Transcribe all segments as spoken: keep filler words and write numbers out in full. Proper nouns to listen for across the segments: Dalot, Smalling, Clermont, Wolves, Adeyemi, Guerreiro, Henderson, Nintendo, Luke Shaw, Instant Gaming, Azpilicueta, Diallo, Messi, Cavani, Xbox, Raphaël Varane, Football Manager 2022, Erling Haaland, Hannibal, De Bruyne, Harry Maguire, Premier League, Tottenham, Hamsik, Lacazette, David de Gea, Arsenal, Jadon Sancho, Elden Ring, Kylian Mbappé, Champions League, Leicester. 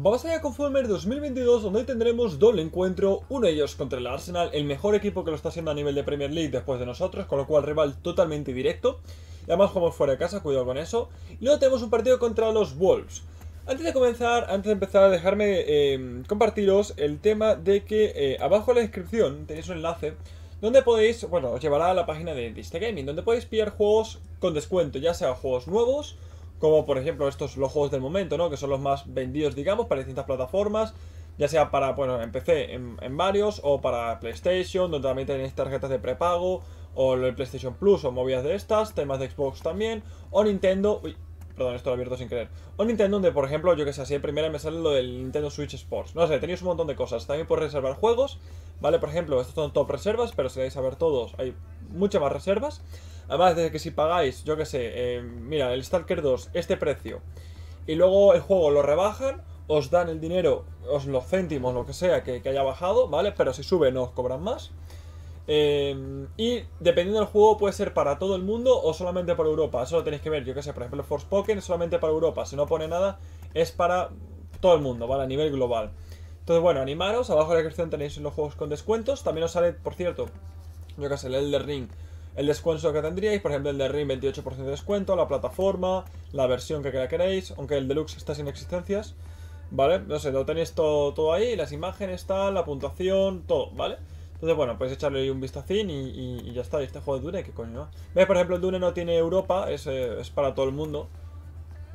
Vamos allá con Football Manager dos mil veintidós, donde tendremos doble encuentro, uno de ellos contra el Arsenal, el mejor equipo que lo está haciendo a nivel de Premier League después de nosotros, con lo cual rival totalmente directo. Y además jugamos fuera de casa, cuidado con eso. Y luego tenemos un partido contra los Wolves. Antes de comenzar, antes de empezar, dejarme eh, compartiros el tema de que eh, abajo en la descripción tenéis un enlace donde podéis, bueno, os llevará a la página de Instant Gaming, donde podéis pillar juegos con descuento, ya sea juegos nuevos, como por ejemplo estos los juegos del momento, ¿no? Que son los más vendidos, digamos, para distintas plataformas, ya sea para, bueno, en P C, en, en varios, o para PlayStation, donde también tenéis tarjetas de prepago, o el PlayStation Plus, o movidas de estas, temas de Xbox también, o Nintendo... Uy, perdón, esto lo he abierto sin querer. O Nintendo, donde por ejemplo, yo que sé, así de primera me sale lo del Nintendo Switch Sports. No sé, tenéis un montón de cosas. También podéis reservar juegos, ¿vale? Por ejemplo, estos son top reservas, pero si vais a ver todos, hay muchas más reservas. Además, desde que si pagáis, yo que sé, eh, mira, el Stalker dos, este precio, y luego el juego lo rebajan, os dan el dinero, os los céntimos, lo que sea, que, que haya bajado, ¿vale? Pero si sube no os cobran más. Eh, y dependiendo del juego puede ser para todo el mundo o solamente para Europa. Eso lo tenéis que ver, yo que sé, por ejemplo Forspoken es solamente para Europa. Si no pone nada, es para todo el mundo, ¿vale? A nivel global. Entonces, bueno, animaros, abajo en la descripción tenéis los juegos con descuentos. También os sale, por cierto, yo que sé, el Elden Ring, el descuento que tendríais, por ejemplo el Elden Ring veintiocho por ciento de descuento, la plataforma, la versión que queráis, aunque el Deluxe está sin existencias, ¿vale? No sé, lo tenéis todo, todo ahí, las imágenes, tal, la puntuación, todo, ¿vale? Entonces, bueno, pues echarle un vistacín y, y, y ya está. Y este juego de Dune, ¿qué coño? ¿No? ¿Ves? Por ejemplo, el Dune no tiene Europa, es, eh, es para todo el mundo.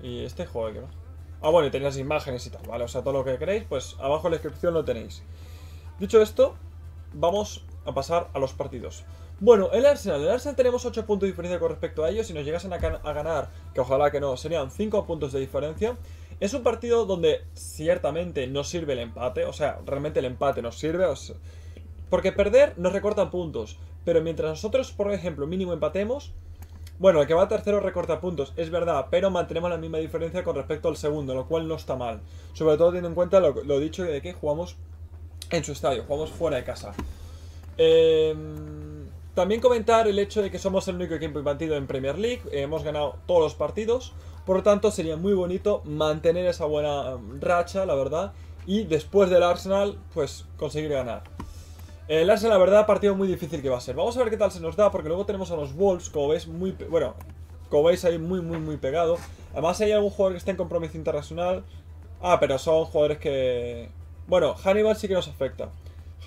Y este juego, ¿qué más? Ah, bueno, y tenéis las imágenes y tal, ¿vale? O sea, todo lo que queréis, pues abajo en la descripción lo tenéis. Dicho esto, vamos a pasar a los partidos. Bueno, el Arsenal. El Arsenal tenemos ocho puntos de diferencia con respecto a ellos. Si nos llegasen a, a ganar, que ojalá que no, serían cinco puntos de diferencia. Es un partido donde ciertamente no sirve el empate. O sea, realmente el empate nos sirve. O sea, porque perder nos recortan puntos, pero mientras nosotros, por ejemplo, mínimo empatemos, bueno, el que va tercero recorta puntos, es verdad, pero mantenemos la misma diferencia con respecto al segundo, lo cual no está mal. Sobre todo teniendo en cuenta lo, lo dicho de que jugamos en su estadio, jugamos fuera de casa. Eh, también comentar el hecho de que somos el único equipo invicto en Premier League, eh, hemos ganado todos los partidos, por lo tanto sería muy bonito mantener esa buena racha, la verdad, y después del Arsenal, pues conseguir ganar. El Arsenal, la verdad, partido muy difícil que va a ser. Vamos a ver qué tal se nos da, porque luego tenemos a los Wolves, como veis, muy... Bueno, como veis ahí, muy, muy, muy pegado. Además, hay algún jugador que está en compromiso internacional. Ah, pero son jugadores que... Bueno, Hannibal sí que nos afecta.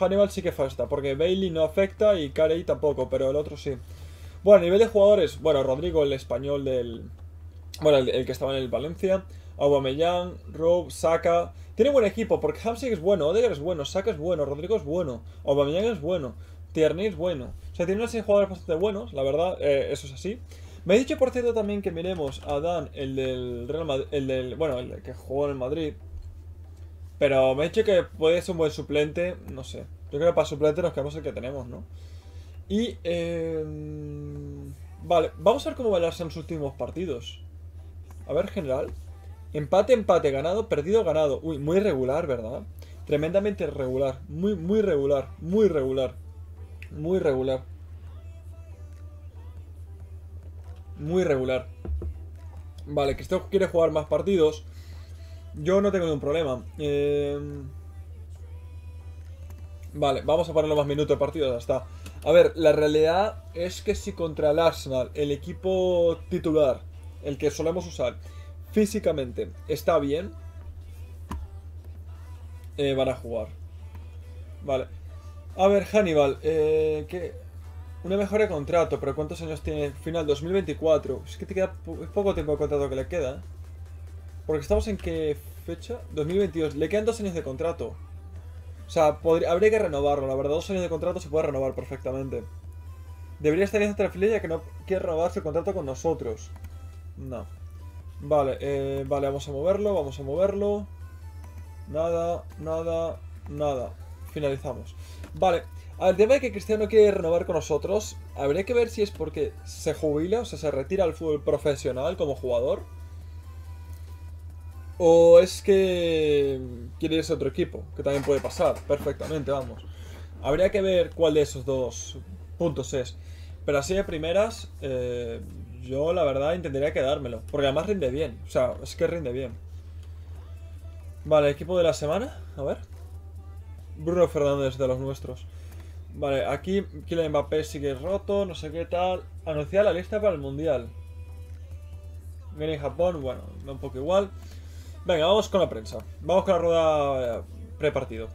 Hannibal sí que afecta, porque Bailey no afecta y Carey tampoco, pero el otro sí. Bueno, a nivel de jugadores, bueno, Rodrigo, el español del... Bueno, el, el que estaba en el Valencia. Aubameyang, Rob, Saka... Tiene buen equipo, porque Hamsik es bueno, Odegaard es bueno, Saka es bueno, Rodrigo es bueno, Aubameyang es bueno, Tierney es bueno. O sea, tiene unos seis jugadores bastante buenos, la verdad, eh, eso es así. Me he dicho, por cierto, también que miremos a Dan, el del Real Madrid, el del, bueno, el que jugó en el Madrid. Pero me he dicho que puede ser un buen suplente, no sé. Yo creo que para suplente nos quedamos el que tenemos, ¿no? Y, eh... vale, vamos a ver cómo va el Arsenal en sus últimos partidos. A ver, general... Empate, empate, ganado, perdido, ganado. Uy, muy regular, ¿verdad? Tremendamente regular. Muy, muy regular. Muy regular. Muy regular. Muy regular. Vale, Cristiano quiere jugar más partidos. Yo no tengo ningún problema. Eh... Vale, vamos a ponerlo más minutos de partido, ya está. A ver, la realidad es que si contra el Arsenal, el equipo titular, el que solemos usar... Físicamente está bien, eh, van a jugar. Vale. A ver, Hannibal, eh, que una mejora de contrato, pero ¿cuántos años tiene? Final dos mil veinticuatro. Es que te queda po es poco tiempo de contrato que le queda, ¿eh? Porque estamos en qué fecha, dos mil veintidós. Le quedan dos años de contrato. O sea, habría que renovarlo. La verdad, dos años de contrato se puede renovar perfectamente. Debería estar en esta transferencia ya que no quiere renovar su contrato con nosotros. No. Vale, eh, vale, vamos a moverlo, vamos a moverlo. Nada, nada, nada. Finalizamos. Vale, al tema de que Cristiano quiere renovar con nosotros, habría que ver si es porque se jubila, o sea, se retira al fútbol profesional como jugador. O es que quiere irse a otro equipo, que también puede pasar, perfectamente, vamos. Habría que ver cuál de esos dos puntos es. Pero así de primeras... Eh, yo la verdad intentaría quedármelo, porque además rinde bien, o sea, es que rinde bien. Vale, equipo de la semana. A ver. Bruno Fernández, de los nuestros. Vale, aquí Kylian Mbappé sigue roto, no sé qué tal. Anunciar la lista para el Mundial. Viene en Japón, bueno, da un poco igual. Venga, vamos con la prensa. Vamos con la rueda prepartido.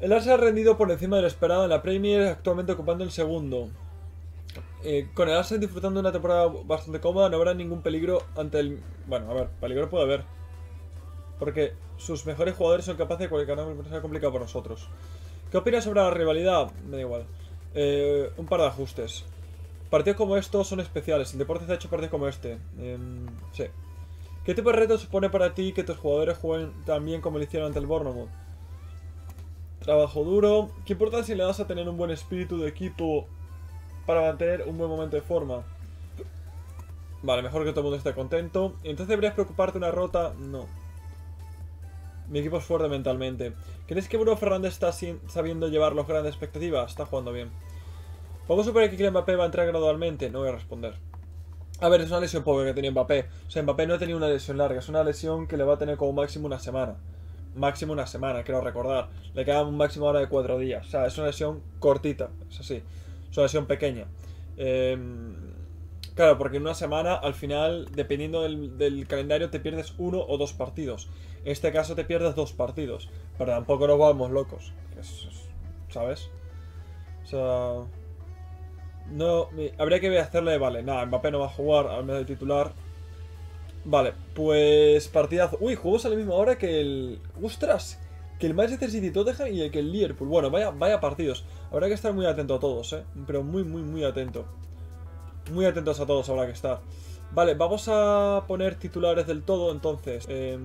El Arsenal ha rendido por encima del esperado en la Premier, actualmente ocupando el segundo. Eh, con el Arsenal disfrutando de una temporada bastante cómoda, no habrá ningún peligro ante el... Bueno, a ver, peligro puede haber. Porque sus mejores jugadores son capaces de cualquier cosa sea complicado por nosotros. ¿Qué opinas sobre la rivalidad? Me da igual. Eh, un par de ajustes. Partidos como estos son especiales. El deporte está hecho partidos como este. Eh, sí. ¿Qué tipo de reto supone para ti que tus jugadores jueguen tan bien como lo hicieron ante el Bournemouth? Trabajo duro. ¿Qué importancia le das a tener un buen espíritu de equipo para mantener un buen momento de forma? Vale, mejor que todo el mundo esté contento. ¿Entonces deberías preocuparte una rota? No. Mi equipo es fuerte mentalmente. ¿Crees que Bruno Fernández está sabiendo llevar los grandes expectativas? Está jugando bien. ¿Podemos superar que Kylian Mbappé va a entrar gradualmente? No voy a responder. A ver, es una lesión pobre que tenía Mbappé. O sea, Mbappé no ha tenido una lesión larga. Es una lesión que le va a tener como máximo una semana. Máximo una semana, quiero recordar. Le queda un máximo ahora de cuatro días. O sea, es una lesión cortita. Es así. Es una lesión pequeña. Eh, claro, porque en una semana, al final, dependiendo del, del calendario, te pierdes uno o dos partidos. En este caso te pierdes dos partidos. Pero tampoco nos vamos locos. Es, es, ¿sabes? O sea... No... Habría que hacerle... Vale, nada, Mbappé no va a jugar al medio titular. Vale, pues... Partidazo... Uy, jugamos a la misma hora que el... ¡Ostras! Que el Manchester City Tottenham y el que el Liverpool. Bueno, vaya, vaya partidos. Habrá que estar muy atento a todos, ¿eh? Pero muy, muy, muy atento. Muy atentos a todos habrá que estar. Vale, vamos a poner titulares del todo, entonces. Eh...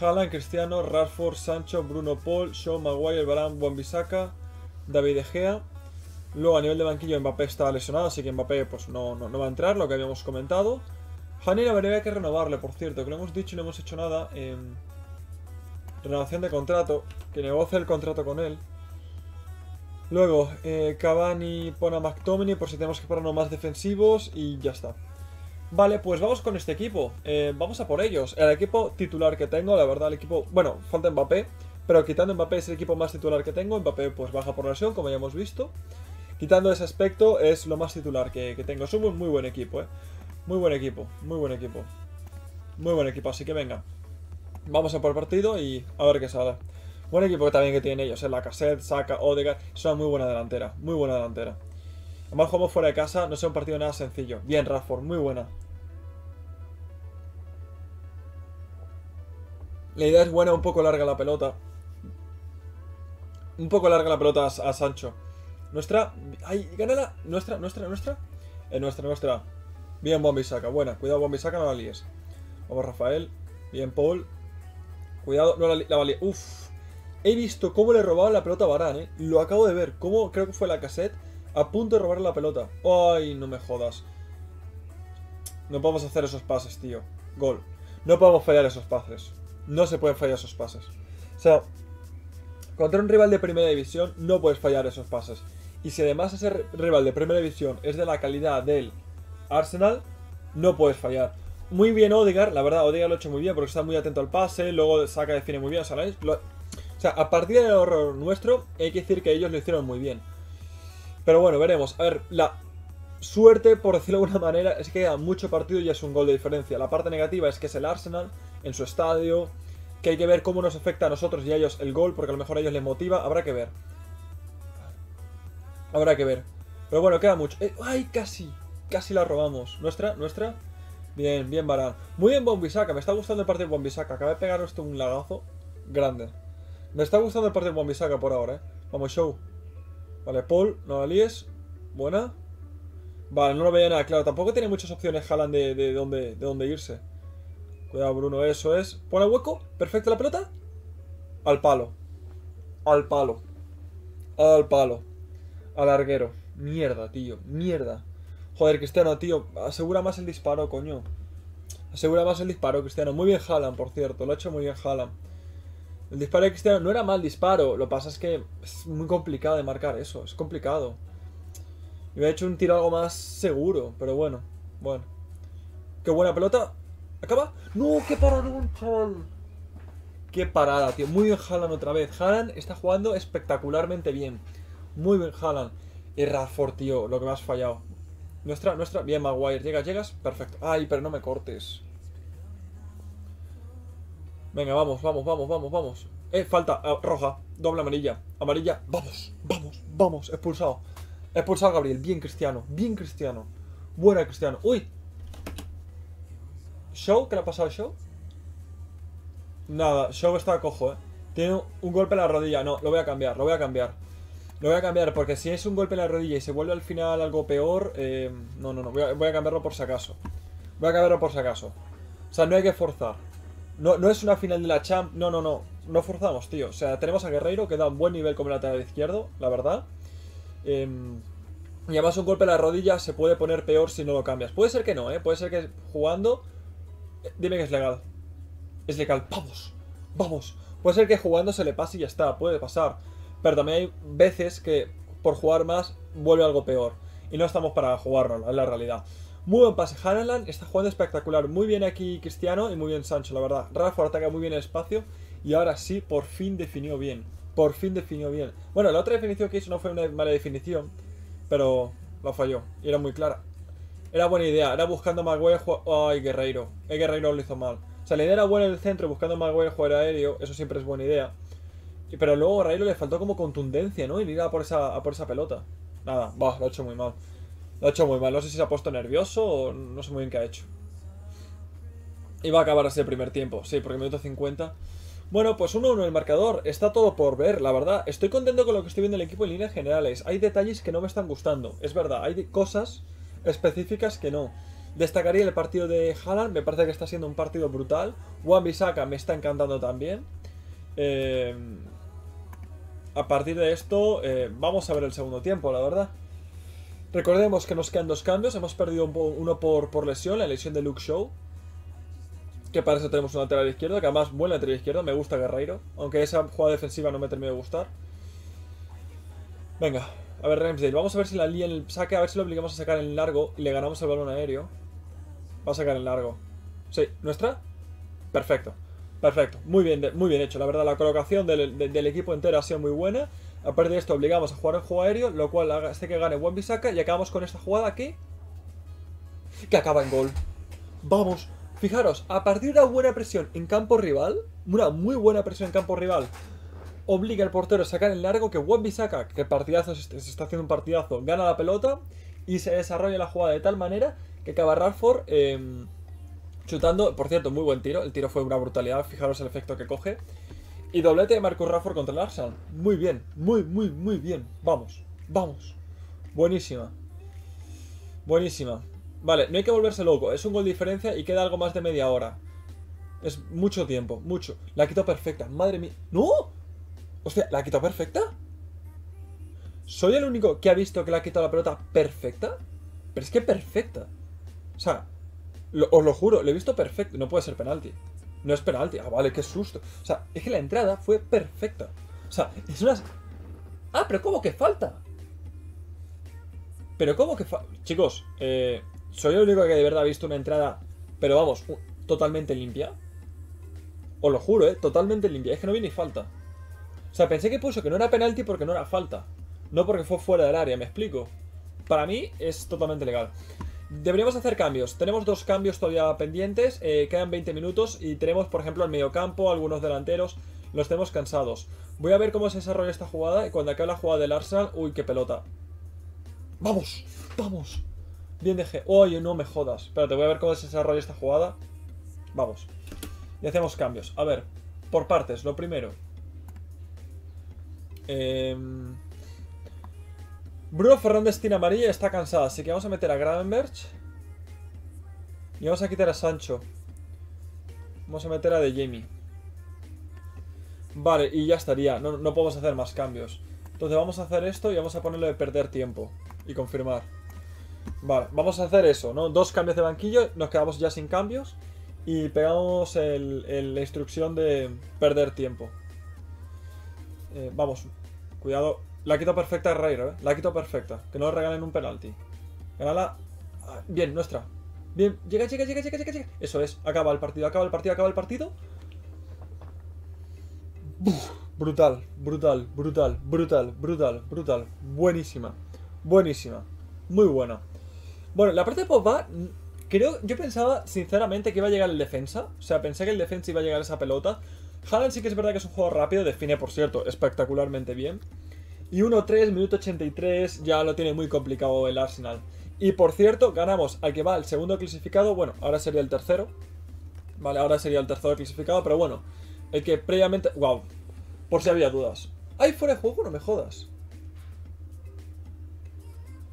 Haaland, Cristiano, Rashford, Sancho, Bruno, Paul, Shaw, Maguire, Varane, Wan-Bissaka, David de Gea. Luego a nivel de banquillo Mbappé está lesionado, así que Mbappé pues no, no, no va a entrar, lo que habíamos comentado. Hannibal habría que renovarle, por cierto, que lo hemos dicho y no hemos hecho nada. Eh, renovación de contrato, que negocie el contrato con él. Luego eh, Cavani pone a McTominay por si tenemos que ponernos más defensivos y ya está. Vale, pues vamos con este equipo, eh, vamos a por ellos. El equipo titular que tengo, la verdad, el equipo... Bueno, falta Mbappé, pero quitando Mbappé es el equipo más titular que tengo. Mbappé pues baja por lesión, como ya hemos visto. Quitando ese aspecto, es lo más titular que, que tengo. Es un muy, muy buen equipo, eh. Muy buen equipo, muy buen equipo. Muy buen equipo, así que venga. Vamos a por partido y a ver qué sale. Buen equipo también que tienen ellos, eh. Lacazette, Saka, Odegaard, es una muy buena delantera, muy buena delantera. Además jugamos fuera de casa, no sea un partido nada sencillo. Bien, Rashford, muy buena. La idea es buena, un poco larga la pelota. Un poco larga la pelota a, a Sancho. Nuestra... ¡Ay! ¡Gánala! Nuestra, nuestra, nuestra. Eh, nuestra, nuestra. Bien, Wan-Bissaka. Buena. Cuidado, Wan-Bissaka, no la líes. Vamos, Rafael. Bien, Paul. Cuidado, no la, la valía. Uf. He visto cómo le robaban la pelota a Varane, eh. Lo acabo de ver. Cómo creo que fue Lacazette a punto de robar la pelota. ¡Ay! No me jodas. No podemos hacer esos pases, tío. Gol. No podemos fallar esos pases. No se pueden fallar esos pases. O sea, contra un rival de primera división no puedes fallar esos pases. Y si además ese rival de primera división es de la calidad del Arsenal, no puedes fallar. Muy bien Odegaard, la verdad, Odegaard lo ha hecho muy bien porque está muy atento al pase, luego Saka define muy bien, o sea, lo... o sea, a partir del error nuestro hay que decir que ellos lo hicieron muy bien. Pero bueno, veremos. A ver, la suerte, por decirlo de alguna manera, es que queda mucho partido y es un gol de diferencia. La parte negativa es que es el Arsenal en su estadio, que hay que ver cómo nos afecta a nosotros y a ellos el gol, porque a lo mejor a ellos les motiva, habrá que ver. Habrá que ver. Pero bueno, queda mucho. Eh, ¡Ay, casi! Casi la robamos. ¿Nuestra? ¿Nuestra? Bien, bien Varane. Muy bien Wan-Bissaka. Me está gustando el partido de Wan-Bissaka. Acaba de pegar esto un lagazo grande. Me está gustando el partido de Wan-Bissaka por ahora, eh. Vamos, Show. Vale, Paul. No la líes. Buena. Vale, no lo veía nada claro. Tampoco tiene muchas opciones Haaland de, de, dónde, de dónde irse. Cuidado, Bruno. Eso es. Pone hueco. Perfecto la pelota. Al palo. Al palo. Al palo. Al larguero. Mierda, tío. Mierda. Joder, Cristiano, tío. Asegura más el disparo, coño. Asegura más el disparo, Cristiano. Muy bien Haaland, por cierto. Lo ha hecho muy bien Haaland. El disparo de Cristiano no era mal disparo. Lo que pasa es que es muy complicado de marcar eso. Es complicado. Yo he hecho un tiro algo más seguro. Pero bueno. Bueno. Qué buena pelota. Acaba. No, qué paradón, chaval. Qué parada, tío. Muy bien Haaland otra vez. Haaland está jugando espectacularmente bien. Muy bien Haaland. Y Rashford, tío, lo que me has fallado. Nuestra, nuestra. Bien, Maguire. Llegas, llegas. Perfecto. Ay, pero no me cortes. Venga, vamos, vamos, vamos, vamos, vamos. Eh, falta. Ah, roja. Doble amarilla. Amarilla. Vamos, vamos, vamos. Expulsado. Expulsado Gabriel. Bien, Cristiano. Bien, Cristiano. Buena, Cristiano. Uy. Shaw, ¿qué le ha pasado a Shaw? Nada, Shaw está cojo, eh. Tiene un golpe en la rodilla. No, lo voy a cambiar, lo voy a cambiar. Lo voy a cambiar porque si es un golpe en la rodilla y se vuelve al final algo peor... Eh, no, no, no. Voy a, voy a cambiarlo por si acaso. Voy a cambiarlo por si acaso. O sea, no hay que forzar. No, no es una final de la Champ. No, no, no. No forzamos, tío. O sea, tenemos a Guerreiro que da un buen nivel como lateral izquierdo, la verdad. Eh, y además un golpe en la rodilla se puede poner peor si no lo cambias. Puede ser que no, eh. Puede ser que jugando... Dime que es legal. Es legal. Vamos. Vamos. Puede ser que jugando se le pase y ya está. Puede pasar. Pero también hay veces que por jugar más vuelve algo peor. Y no estamos para jugarlo, es la realidad. Muy buen pase. Haaland está jugando espectacular. Muy bien aquí Cristiano y muy bien Sancho, la verdad. Rashford ataca muy bien el espacio. Y ahora sí, por fin definió bien. Por fin definió bien. Bueno, la otra definición que hizo no fue una mala definición. Pero la falló. Y era muy clara. Era buena idea. Era buscando a Maguire. Ay, Guerreiro. El Guerreiro lo hizo mal. O sea, la idea era buena en el centro, buscando a Maguire jugar aéreo. Eso siempre es buena idea. Pero luego a Guerreiro le faltó como contundencia, ¿no? Y ir a por esa, a por esa pelota. Nada, bah, lo ha hecho muy mal. Lo ha hecho muy mal. No sé si se ha puesto nervioso o no sé muy bien qué ha hecho. Y va a acabar así el primer tiempo. Sí, porque minuto cincuenta. Bueno, pues uno a uno el marcador. Está todo por ver, la verdad. Estoy contento con lo que estoy viendo el equipo en líneas generales. Hay detalles que no me están gustando. Es verdad, hay cosas específicas que no. Destacaría el partido de Haaland. Me parece que está siendo un partido brutal. Wan-Bissaka me está encantando también. Eh, a partir de esto eh, vamos a ver el segundo tiempo, la verdad. Recordemos que nos quedan dos cambios. Hemos perdido uno por, por lesión. La lesión de Luke Shaw, que para eso tenemos un lateral izquierdo, que además buen lateral izquierdo. Me gusta Guerreiro, aunque esa jugada defensiva no me terminó de gustar. Venga. A ver, Ramsdale, vamos a ver si la lía en el saque, a ver si lo obligamos a sacar en largo y le ganamos el balón aéreo. Va a sacar en largo. Sí, ¿nuestra? Perfecto, perfecto. Muy bien, muy bien hecho. La verdad, la colocación del, del, del equipo entero ha sido muy buena. Aparte de esto, obligamos a jugar en juego aéreo, lo cual hace que gane Wan-Bissaka y acabamos con esta jugada aquí, que acaba en gol. Vamos, fijaros, a partir de una buena presión en campo rival, una muy buena presión en campo rival, obliga al portero a sacar el largo, que Wan-Bissaka, que partidazo, se está haciendo un partidazo, gana la pelota y se desarrolla la jugada de tal manera que acaba Rashford eh, chutando. Por cierto, muy buen tiro. El tiro fue una brutalidad, fijaros el efecto que coge. Y doblete de Marcus Rashford contra el Arsenal. Muy bien, muy, muy, muy bien. Vamos, vamos. Buenísima. Buenísima. Vale, no hay que volverse loco. Es un gol de diferencia y queda algo más de media hora. Es mucho tiempo, mucho. La quito perfecta, madre mía. ¡No! Hostia, ¿la ha quitado perfecta? ¿Soy el único que ha visto que le ha quitado la pelota perfecta? Pero es que perfecta. O sea, lo, os lo juro, lo he visto perfecto. No puede ser penalti. No es penalti. Ah, vale, qué susto. O sea, es que la entrada fue perfecta. O sea, es una... Ah, pero ¿cómo que falta? Pero ¿cómo que falta? Chicos, eh, ¿soy el único que de verdad ha visto una entrada, pero vamos, totalmente limpia? Os lo juro, eh, totalmente limpia. Es que no vi ni falta. O sea, pensé que puso que no era penalti porque no era falta. No porque fue fuera del área, ¿me explico? Para mí es totalmente legal. Deberíamos hacer cambios. Tenemos dos cambios todavía pendientes. Eh, quedan veinte minutos y tenemos, por ejemplo, al mediocampo, algunos delanteros. Los tenemos cansados. Voy a ver cómo se desarrolla esta jugada. Y cuando acabe la jugada del Arsenal... ¡Uy, qué pelota! ¡Vamos! ¡Vamos! Bien dejé. ¡Oye, no me jodas! Espérate, voy a ver cómo se desarrolla esta jugada. Vamos. Y hacemos cambios. A ver, por partes. Lo primero... Eh, Bruno Fernández tiene amarilla y está cansada, así que vamos a meter a Gravenberch. Y vamos a quitar a Sancho. Vamos a meter a Adeyemi. Vale, y ya estaría. No, no podemos hacer más cambios. Entonces vamos a hacer esto y vamos a ponerlo de perder tiempo. Y confirmar. Vale, vamos a hacer eso, ¿no? Dos cambios de banquillo, nos quedamos ya sin cambios. Y pegamos el, el, la instrucción de perder tiempo. Eh, vamos, cuidado. La quito perfecta a Guerreiro, ¿eh? La quito perfecta. Que no le regalen un penalti. Ganala. Bien, nuestra. Bien, llega, llega, llega, llega, llega, llega. Eso es, acaba el partido, acaba el partido, acaba el partido. Uf, brutal, brutal, brutal, brutal, brutal, brutal. Buenísima, buenísima, muy buena. Bueno, la parte de Pogba, creo, yo pensaba sinceramente que iba a llegar el defensa. O sea, pensé que el defensa iba a llegar a esa pelota. Haaland sí que es verdad que es un juego rápido, define, por cierto, espectacularmente bien. Y uno tres, minuto ochenta y tres, ya lo tiene muy complicado el Arsenal. Y por cierto, ganamos al que va el segundo clasificado, bueno, ahora sería el tercero. Vale, ahora sería el tercero clasificado, pero bueno, el que previamente... Wow, por si había dudas. ¿Hay fuera de juego? No me jodas.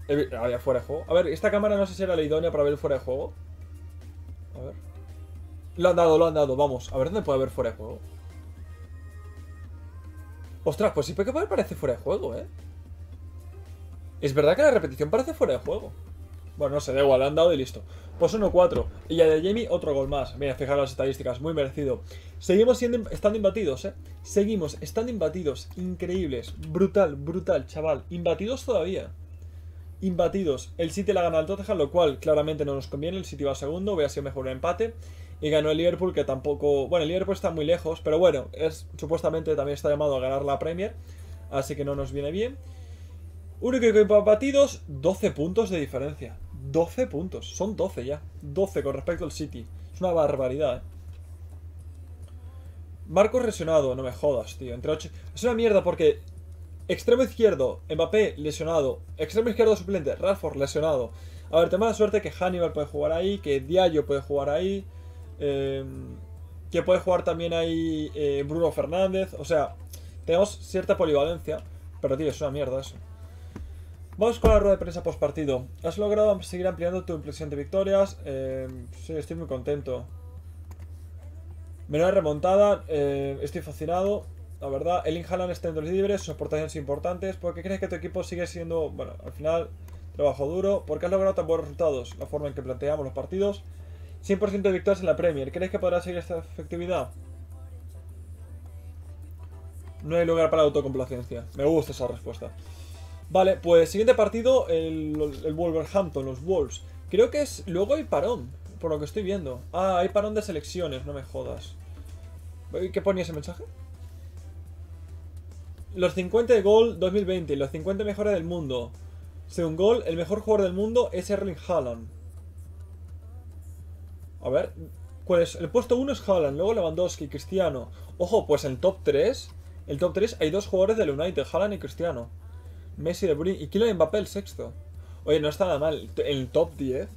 Había fuera de juego. A ver, esta cámara no sé si era la idónea para ver fuera de juego. A ver. Lo han dado, lo han dado, vamos. A ver dónde puede haber fuera de juego. Ostras, pues sí, porque parece fuera de juego, ¿eh? Es verdad que la repetición parece fuera de juego. Bueno, no sé, da igual, la han dado y listo. Pues uno cuatro. Y Adeyemi, otro gol más. Mira, fijaros las estadísticas, muy merecido. Seguimos siendo, estando imbatidos, ¿eh? Seguimos estando imbatidos, increíbles. Brutal, brutal, chaval. Imbatidos todavía. Imbatidos. El City la gana al Tottenham, lo cual claramente no nos conviene. El City va segundo, hubiera sido mejor un empate. Y ganó el Liverpool, que tampoco... Bueno, el Liverpool está muy lejos, pero bueno, es supuestamente también está llamado a ganar la Premier, así que no nos viene bien. Único que batidos, doce puntos de diferencia. doce puntos, son doce ya. doce con respecto al City. Es una barbaridad, ¿eh? Marcos lesionado, no me jodas, tío. Entre ocho... Es una mierda porque... Extremo izquierdo, Mbappé lesionado. Extremo izquierdo suplente, Rashford lesionado. A ver, tengo la suerte que Hannibal puede jugar ahí, que Diallo puede jugar ahí. Eh, que puede jugar también ahí eh, Bruno Fernández. O sea, tenemos cierta polivalencia. Pero tío, es una mierda eso. Vamos con la rueda de prensa post partido. ¿Has logrado seguir ampliando tu impresión de victorias? Eh, sí, estoy muy contento. Menuda remontada. Eh, estoy fascinado. La verdad, Erling Haaland está en los libres. Sus aportaciones importantes. ¿Por qué crees que tu equipo sigue siendo, bueno, al final, trabajo duro? ¿Por qué has logrado tan buenos resultados? La forma en que planteamos los partidos. cien por ciento de victorias en la Premier. ¿Crees que podrá seguir esta efectividad? No hay lugar para la autocomplacencia. Me gusta esa respuesta. Vale, pues siguiente partido, el, el Wolverhampton, los Wolves. Creo que es... Luego hay parón, por lo que estoy viendo. Ah, hay parón de selecciones, no me jodas. ¿Qué ponía ese mensaje? Los cincuenta de gol dos mil veinte, los cincuenta mejores del mundo. Según Gol, el mejor jugador del mundo es Erling Haaland. A ver, pues el puesto uno es Haaland, luego Lewandowski, Cristiano. Ojo, pues en el top tres, el top tres hay dos jugadores del United, Haaland y Cristiano. Messi, De Bruyne y Kylian Mbappé el sexto. Oye, no está nada mal. En el top diez,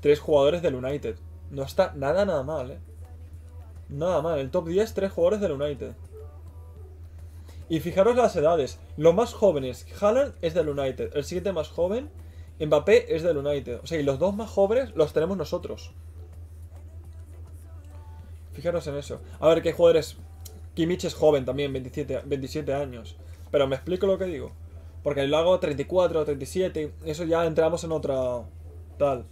tres jugadores del United. No está nada, nada mal, eh. Nada mal, el top diez, tres jugadores del United. Y fijaros las edades. Los más jóvenes, Haaland es del United. El siguiente más joven, Mbappé es del United. O sea, y los dos más jóvenes los tenemos nosotros. Fijaros en eso. A ver, ¿qué jugadores? Kimmich es joven también, veintisiete, veintisiete años. Pero me explico lo que digo. Porque lo hago treinta y cuatro, treinta y siete. Eso ya entramos en otra tal.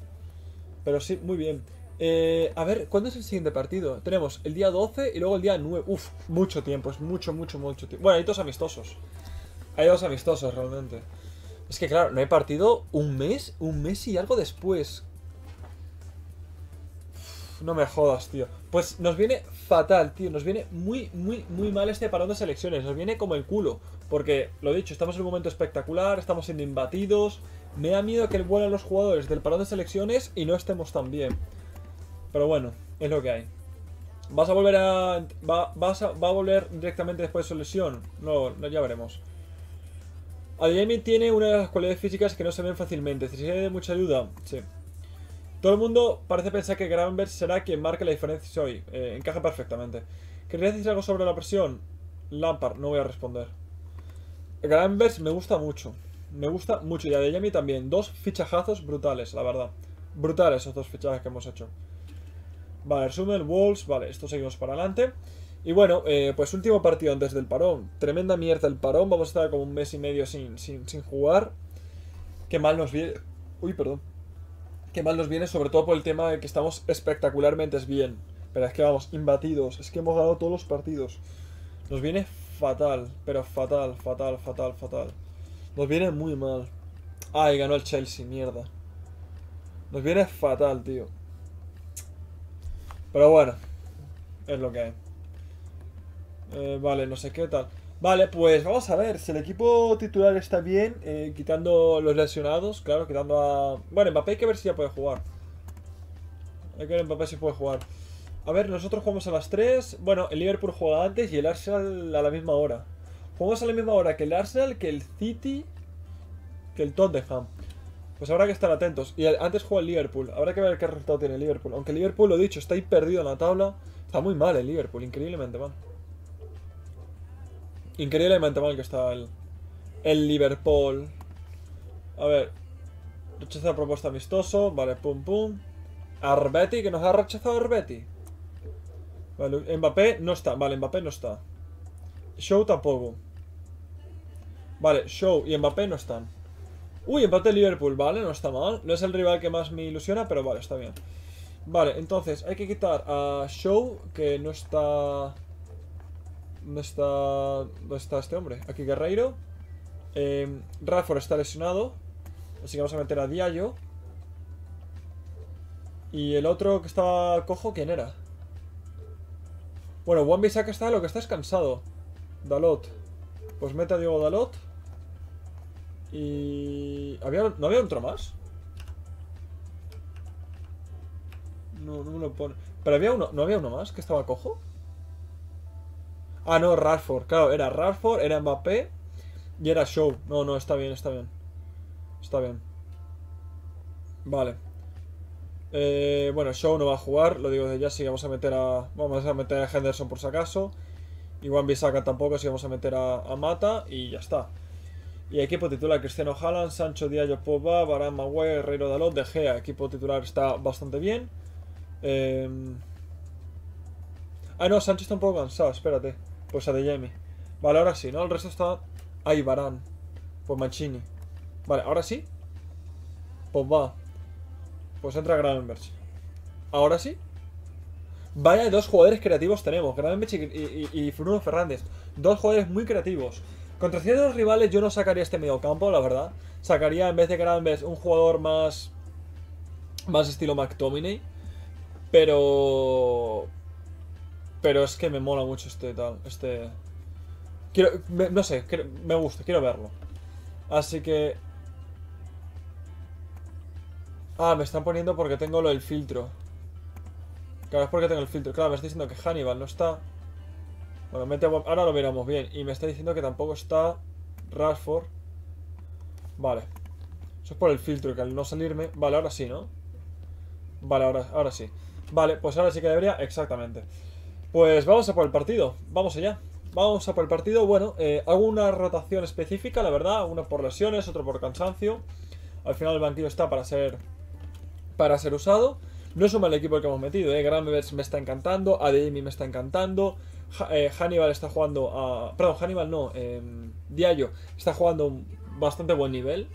Pero sí, muy bien. Eh, a ver, ¿cuándo es el siguiente partido? Tenemos el día doce y luego el día nueve. Uf, mucho tiempo. Es mucho, mucho, mucho tiempo. Bueno, hay dos amistosos. Hay dos amistosos realmente. Es que claro, no hay partido un mes, un mes y algo después. No me jodas, tío. Pues nos viene fatal, tío. Nos viene muy, muy, muy mal este parón de selecciones. Nos viene como el culo. Porque, lo dicho, estamos en un momento espectacular. Estamos siendo imbatidos. Me da miedo que vuelan los jugadores del parón de selecciones y no estemos tan bien. Pero bueno, es lo que hay. ¿Vas a volver a... Va, vas a, va a volver directamente después de su lesión? No, no, ya veremos. Adeyemi tiene una de las cualidades físicas que no se ven fácilmente. ¿Se tiene de mucha ayuda? Sí. Todo el mundo parece pensar que Gravenberch será quien marque la diferencia hoy. Eh, encaja perfectamente. ¿Querías decir algo sobre la presión? Lampard, no voy a responder. Gravenberch me gusta mucho. Me gusta mucho. Y Adeyemi también. Dos fichajazos brutales, la verdad. Brutales esos dos fichajes que hemos hecho. Vale, resumen, Wolves. Vale, esto seguimos para adelante. Y bueno, eh, pues último partido antes del parón. Tremenda mierda el parón. Vamos a estar como un mes y medio sin, sin, sin jugar. Qué mal nos viene. Uy, perdón. Que mal nos viene, sobre todo por el tema de que estamos espectacularmente bien. Pero es que vamos, imbatidos. Es que hemos ganado todos los partidos. Nos viene fatal, pero fatal, fatal, fatal, fatal. Nos viene muy mal. Ay, ganó el Chelsea, mierda. Nos viene fatal, tío. Pero bueno, es lo que hay. Eh, vale, no sé qué tal. Vale, pues vamos a ver si el equipo titular está bien, eh, quitando los lesionados, claro, quitando a... Bueno, Mbappé hay que ver si ya puede jugar. Hay que ver Mbappé si puede jugar. A ver, nosotros jugamos a las tres. Bueno, el Liverpool juega antes y el Arsenal a la misma hora. Jugamos a la misma hora que el Arsenal, que el City, que el Tottenham. Pues habrá que estar atentos. Y antes juega el Liverpool. Habrá que ver qué resultado tiene el Liverpool. Aunque el Liverpool, lo dicho, está ahí perdido en la tabla. Está muy mal el Liverpool, increíblemente mal. Increíblemente mal que está el, el Liverpool. A ver. Rechaza propuesta amistoso. Vale, pum pum. Arbetti, que nos ha rechazado Arbetti. Vale, Mbappé no está. Vale, Mbappé no está. Shaw tampoco. Vale, Shaw y Mbappé no están. Uy, empate Liverpool, vale, no está mal. No es el rival que más me ilusiona, pero vale, está bien. Vale, entonces hay que quitar a Shaw, que no está... ¿Dónde está, dónde está este hombre? Aquí Guerreiro. Eh, Rashford está lesionado, así que vamos a meter a Diallo. Y el otro que estaba cojo, ¿quién era? Bueno, Wan-Bissaka está, lo que está es cansado. Dalot. Pues mete a Diego Dalot. Y... ¿Había, ¿No había otro más? No, no me lo pone. Pero había uno, ¿no había uno más que estaba cojo? Ah, no, Rashford, claro, era Rashford, era Mbappé y era Shaw. No, no, está bien, está bien. Está bien. Vale. Eh, bueno, Shaw no va a jugar, lo digo desde ya, sí, vamos a meter a... Vamos a meter a Henderson por si acaso. Y Wan-Bissaka tampoco, así vamos a meter a, a Mata y ya está. Y equipo titular, Cristiano, Haaland, Sancho, Diallo, Pogba, Varane, Maguire, Guerreiro, Dalot, De Gea. Equipo titular está bastante bien. Eh... Ah, no, Sancho está un poco cansado, espérate. Pues Adeyemi. Vale, ahora sí, ¿no? El resto está... Ahí, Varane. Pues Mancini. Vale, ahora sí. Pogba. Pues entra Gravenberch. Ahora sí. Vaya, dos jugadores creativos tenemos. Gravenberch y, y, y Bruno Fernández. Dos jugadores muy creativos. Contra ciertos rivales yo no sacaría este mediocampo, la verdad. Sacaría en vez de Gravenberch un jugador más... Más estilo McTominay. Pero... Pero es que me mola mucho este tal. Este... Quiero... Me, no sé, quiero, me gusta, quiero verlo. Así que... Ah, me están poniendo porque tengo lo del filtro. Claro, es porque tengo el filtro. Claro, me está diciendo que Hannibal no está. Bueno, mete a... ahora lo miramos bien. Y me está diciendo que tampoco está Rashford. Vale. Eso es por el filtro, que al no salirme... Vale, ahora sí, ¿no? Vale, ahora, ahora sí. Vale, pues ahora sí que debería... Exactamente. Pues vamos a por el partido. Vamos allá. Vamos a por el partido. Bueno, eh, hago una rotación específica, la verdad. Una por lesiones, otro por cansancio. Al final el banquillo está para ser... Para ser usado. No es un mal equipo el que hemos metido, eh. Gravenberch me está encantando. Adeyemi me está encantando. Ja, eh, Hannibal está jugando a... Perdón, Hannibal no. Eh, Diallo está jugando un bastante buen nivel,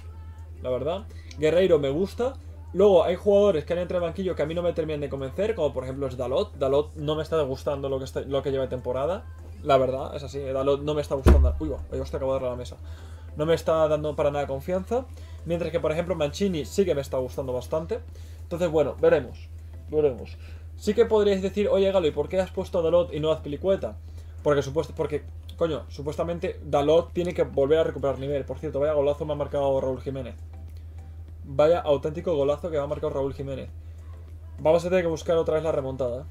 la verdad. Guerreiro me gusta. Luego hay jugadores que han entrado al banquillo que a mí no me terminan de convencer, como por ejemplo es Dalot. Dalot no me está gustando lo que, está, lo que lleva de temporada. La verdad, es así. Dalot no me está gustando. Uy, va, yo hasta acabo de darle a la mesa. No me está dando para nada confianza. Mientras que por ejemplo Mancini sí que me está gustando bastante. Entonces bueno, veremos. Veremos. Sí que podríais decir, oye Galo, ¿y por qué has puesto a Dalot y no a Azpilicueta? Porque, supuesto, porque, coño, supuestamente Dalot tiene que volver a recuperar nivel. Por cierto, vaya golazo me ha marcado Raúl Jiménez. Vaya auténtico golazo que me ha marcado Raúl Jiménez. Vamos a tener que buscar otra vez la remontada.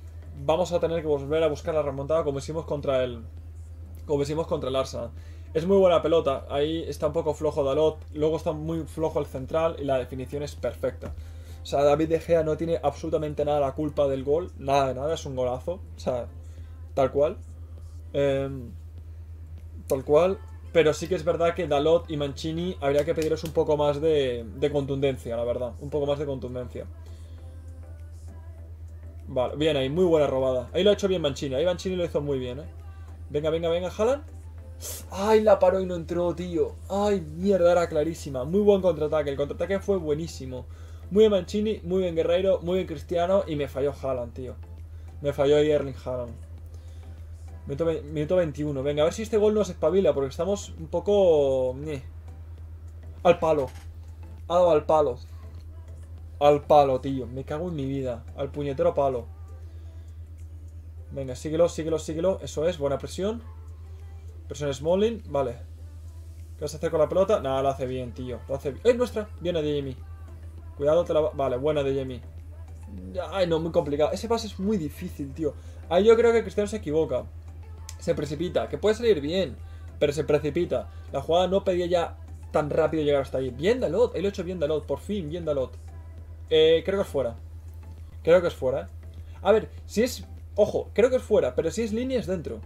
Vamos a tener que volver a buscar la remontada como hicimos contra el... Como hicimos contra el Arsenal. Es muy buena pelota. Ahí está un poco flojo Dalot. Luego está muy flojo el central y la definición es perfecta. O sea, David de Gea no tiene absolutamente nada la culpa del gol. Nada de nada, es un golazo. O sea, tal cual. Eh, tal cual. Pero sí que es verdad que Dalot y Mancini habría que pediros un poco más de, de contundencia, la verdad. Un poco más de contundencia. Vale, bien ahí, muy buena robada. Ahí lo ha hecho bien Mancini, ahí Mancini lo hizo muy bien, eh. Venga, venga, venga, Haaland. ¡Ay, la paró y no entró, tío! ¡Ay, mierda, era clarísima! Muy buen contraataque, el contraataque fue buenísimo. Muy bien Mancini, muy bien Guerreiro, muy bien Cristiano. Y me falló Haaland, tío. Me falló ahí Erling Haaland. Minuto veintiuno. Venga, a ver si este gol nos espabila, porque estamos un poco... Ñe. Al palo. Ah, al palo. Al palo, tío. Me cago en mi vida. Al puñetero palo. Venga, síguelo, síguelo, síguelo. Eso es, buena presión. Presión Smalling, vale. ¿Qué vas a hacer con la pelota? Nada, lo hace bien, tío. Lo hace bien. ¡Es nuestra! Bien, Adeyemi. Cuidado, te la... Vale, buena Adeyemi. Ay, no, muy complicado. Ese pase es muy difícil, tío. Ahí yo creo que Cristiano se equivoca. Se precipita, que puede salir bien, pero se precipita. La jugada no pedía ya tan rápido llegar hasta ahí. Bien Dalot, ahí lo he hecho bien Dalot, por fin, bien Dalot. Eh, creo que es fuera. Creo que es fuera, ¿eh? A ver, si es... Ojo, creo que es fuera, pero si es línea es dentro.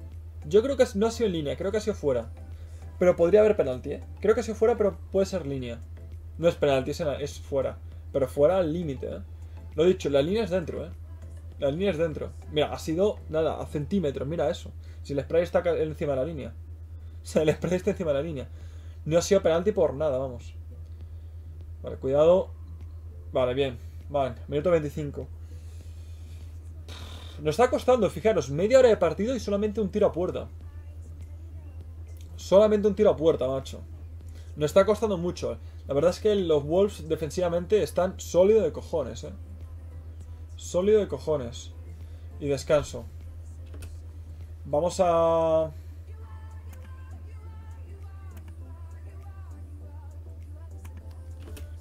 Yo creo que no ha sido en línea, creo que ha sido fuera. Pero podría haber penalti, ¿eh? Creo que ha sido fuera, pero puede ser línea. No es penalti, es, la, es fuera. Pero fuera al límite, ¿eh? Lo he dicho, la línea es dentro, ¿eh? La línea es dentro. Mira, ha sido, nada, a centímetros, mira eso. Si el spray está encima de la línea. O sea, el spray está encima de la línea. No ha sido penalti por nada, vamos. Vale, cuidado. Vale, bien. Vale, minuto veinticinco. Nos está costando, fijaros, media hora de partido y solamente un tiro a puerta. Solamente un tiro a puerta, macho. Nos está costando mucho. La verdad es que los Wolves defensivamente están sólido de cojones, eh. Sólido de cojones. Y descanso. Vamos a...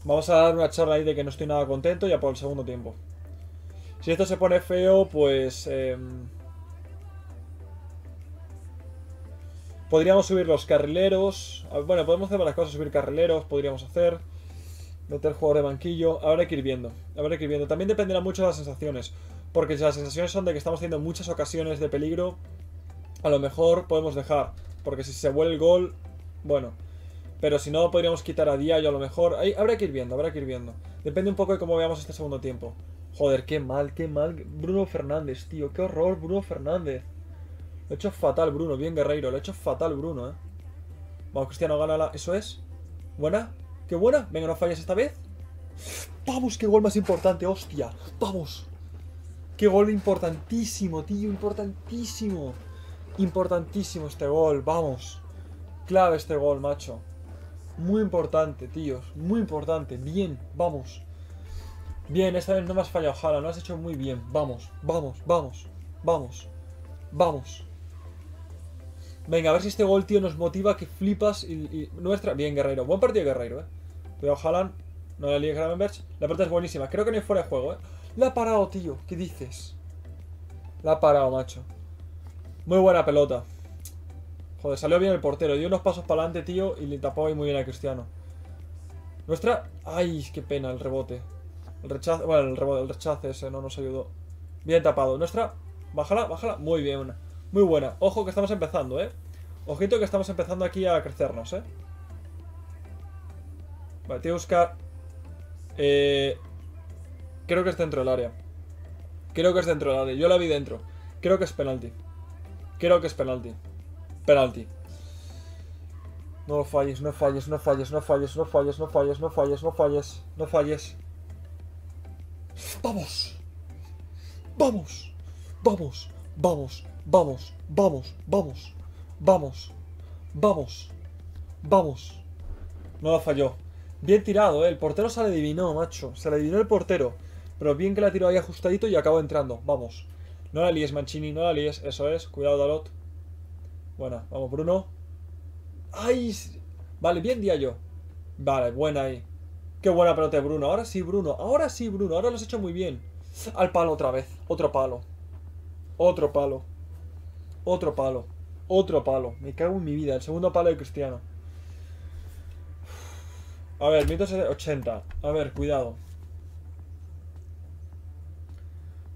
Vamos a dar una charla ahí de que no estoy nada contento ya por el segundo tiempo. Si esto se pone feo, pues... Eh, podríamos subir los carrileros. Bueno, podemos hacer varias cosas. Subir carrileros, podríamos hacer. Meter jugador de banquillo. Habrá que ir viendo. Habrá que ir viendo. También dependerá mucho de las sensaciones. Porque si las sensaciones son de que estamos teniendo muchas ocasiones de peligro, a lo mejor podemos dejar. Porque si se vuelve el gol, bueno... Pero si no, podríamos quitar a Diallo a lo mejor. Ahí habrá que ir viendo, habrá que ir viendo. Depende un poco de cómo veamos este segundo tiempo. Joder, qué mal, qué mal. Bruno Fernández, tío. Qué horror, Bruno Fernández. Lo ha hecho fatal, Bruno. Bien, Guerreiro. Lo ha hecho fatal, Bruno, eh. Vamos, Cristiano, gánala. Eso es. Buena. Qué buena. Venga, no fallas esta vez. Vamos, qué gol más importante, hostia. Vamos. Qué gol importantísimo, tío. Importantísimo. Importantísimo este gol. Vamos. Clave este gol, macho. Muy importante, tíos. Muy importante. Bien, vamos. Bien, esta vez no me has fallado, Haaland. Lo has hecho muy bien. Vamos, vamos, vamos. Vamos. Vamos. Venga, a ver si este gol, tío, nos motiva que flipas y, y nuestra... Bien, Guerreiro. Buen partido, Guerreiro, eh. Cuidado, Haaland. No la líes, Gravenberch. La pelota es buenísima. Creo que no hay fuera de juego, eh. La ha parado, tío. ¿Qué dices? La ha parado, macho. Muy buena pelota. Joder, salió bien el portero. Dio unos pasos para adelante, tío. Y le tapó ahí muy bien a Cristiano. Nuestra... Ay, qué pena el rebote. El rechazo... Bueno, el rebote, el rechazo ese no nos ayudó. Bien tapado. Nuestra... Bájala, bájala. Muy bien. Muy buena. Ojo que estamos empezando, ¿eh? Ojito que estamos empezando aquí a crecernos, ¿eh? Vale, tío, buscar... Eh... Creo que es dentro del área. Creo que es dentro del área. Yo la vi dentro. Creo que es penalti. Creo que es penalti. Penalti. No falles, no falles, no falles, no falles, no falles, no falles, no falles, no falles, no falles. Vamos. Vamos. Vamos. Vamos. Vamos. Vamos. Vamos. Vamos. Vamos. Vamos. No la falló. Bien tirado, eh. El portero se le adivinó, macho. Se le adivinó el portero. Pero bien que la tiró ahí ajustadito y acabó entrando. Vamos. No la líes, Mancini, no la líes. Eso es. Cuidado, Dalot. Buena, vamos Bruno. ¡Ay! Vale, bien Diallo. Vale, buena ahí. Qué buena pelota de Bruno, ahora sí Bruno. Ahora sí Bruno, ahora lo has hecho muy bien. Al palo otra vez, otro palo. Otro palo. Otro palo, otro palo. Me cago en mi vida, el segundo palo de Cristiano. A ver, ciento ochenta. A ver, cuidado.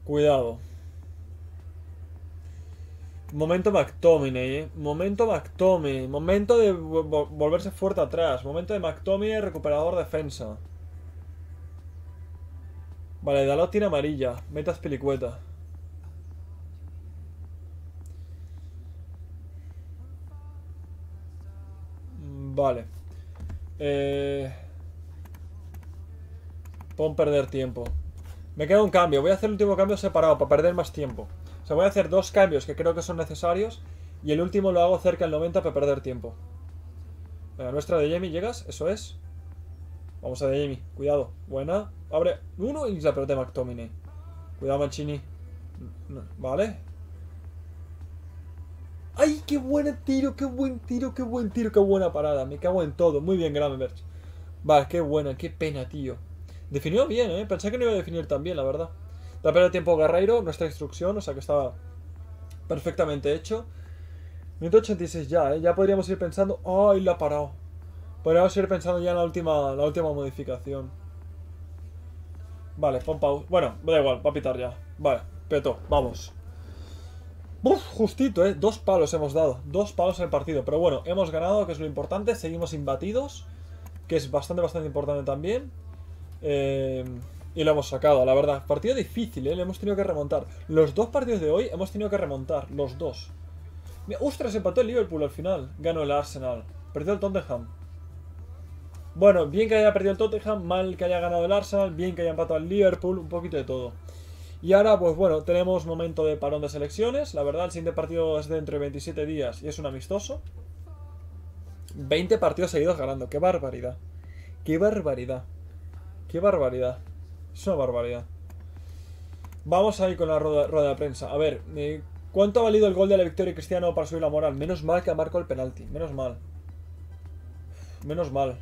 Cuidado. Momento McTominay, eh. Momento McTominay. Momento de volverse fuerte atrás. Momento de McTominay, recuperador defensa. Vale, Dalot tiene amarilla. Metas pelicueta. Vale. Eh... Pon perder tiempo. Me queda un cambio. Voy a hacer el último cambio separado para perder más tiempo. O sea, voy a hacer dos cambios que creo que son necesarios. Y el último lo hago cerca del noventa para perder tiempo. Venga, nuestra Adeyemi, ¿llegas? Eso es. Vamos a Adeyemi, cuidado. Buena, abre uno y la pelota de McTominay. Cuidado Mancini. Vale. qué buen tiro, qué buen tiro, qué buen tiro, qué buena parada. Me cago en todo. Muy bien, Gravenberch. Vale, qué buena, qué pena, tío. Definió bien, ¿eh? Pensé que no iba a definir tan bien, la verdad. La pérdida de tiempo Guerreiro, nuestra instrucción, o sea que estaba perfectamente hecho. Minuto ochenta y seis ya, ¿eh? Ya podríamos ir pensando... ¡Ay, la ha parado! Podríamos ir pensando ya en la última, la última modificación. Vale, pon pausa. Bueno, da igual, va a pitar ya. Vale, petó, vamos. Uf, justito, ¿eh? Dos palos hemos dado. Dos palos en el partido. Pero bueno, hemos ganado, que es lo importante. Seguimos imbatidos, que es bastante, bastante importante también. Eh... Y lo hemos sacado, la verdad. Partido difícil, ¿eh? Le hemos tenido que remontar. Los dos partidos de hoy hemos tenido que remontar. Los dos. Mira, ¡ostras! Empató el Liverpool al final. Ganó el Arsenal. Perdió el Tottenham. Bueno, bien que haya perdido el Tottenham. Mal que haya ganado el Arsenal. Bien que haya empatado el Liverpool. Un poquito de todo. Y ahora, pues bueno, tenemos momento de parón de selecciones. La verdad, el siguiente partido es dentro de veintisiete días y es un amistoso. veinte partidos seguidos ganando. ¡Qué barbaridad! ¡Qué barbaridad! ¡Qué barbaridad! Es una barbaridad. Vamos a ir con la rueda, rueda de prensa. A ver, eh, ¿cuánto ha valido el gol de la victoria de Cristiano para subir la moral? Menos mal que marcó el penalti. Menos mal. Menos mal.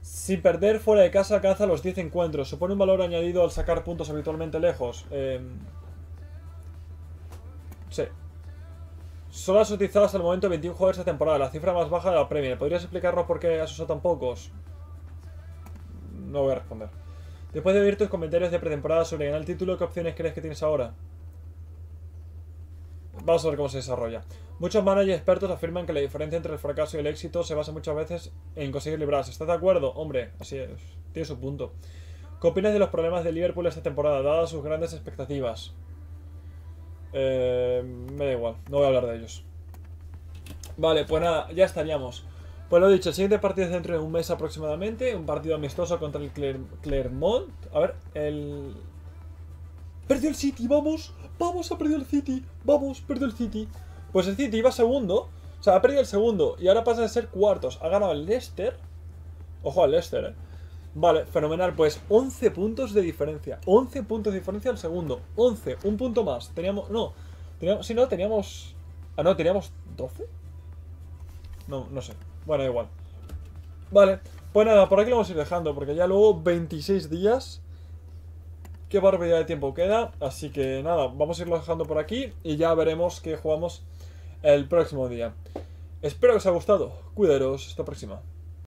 Sin perder fuera de casa alcanza los diez encuentros. Supone un valor añadido al sacar puntos habitualmente lejos. Eh, sí. Solo has utilizado hasta el momento veintiún jugadores esta temporada. La cifra más baja de la Premier. ¿Podrías explicarnos por qué has usado tan pocos? No voy a responder. Después de oír tus comentarios de pretemporada sobre ganar el título, ¿qué opciones crees que tienes ahora? Vamos a ver cómo se desarrolla. Muchos managers expertos afirman que la diferencia entre el fracaso y el éxito se basa muchas veces en conseguir librarse. ¿Estás de acuerdo? Hombre, así es. Tiene su punto. ¿Qué opinas de los problemas de Liverpool esta temporada, dadas sus grandes expectativas? Eh, me da igual, no voy a hablar de ellos. Vale, pues nada, ya estaríamos. Pues lo dicho, el siguiente partido es dentro de un mes aproximadamente. Un partido amistoso contra el Cler Clermont. A ver, el... ¡Perdió el City! ¡Vamos! ¡Vamos! ¡Ha perdido el City! ¡Vamos! ¡Perdió el City! Pues el City iba segundo. O sea, ha perdido el segundo. Y ahora pasa de ser cuartos. Ha ganado el Leicester. Ojo al Leicester, ¿eh? Vale, fenomenal. Pues once puntos de diferencia. once puntos de diferencia al segundo. once. Un punto más. Teníamos... No. Teníamos... Si no, teníamos... Ah, no. Teníamos doce. No, no sé. Bueno, igual. Vale, pues nada, por aquí lo vamos a ir dejando, porque ya luego veintiséis días. Qué barbaridad de tiempo queda. Así que nada, vamos a irlo dejando por aquí y ya veremos qué jugamos el próximo día. Espero que os haya gustado. Cuidaros, hasta la próxima.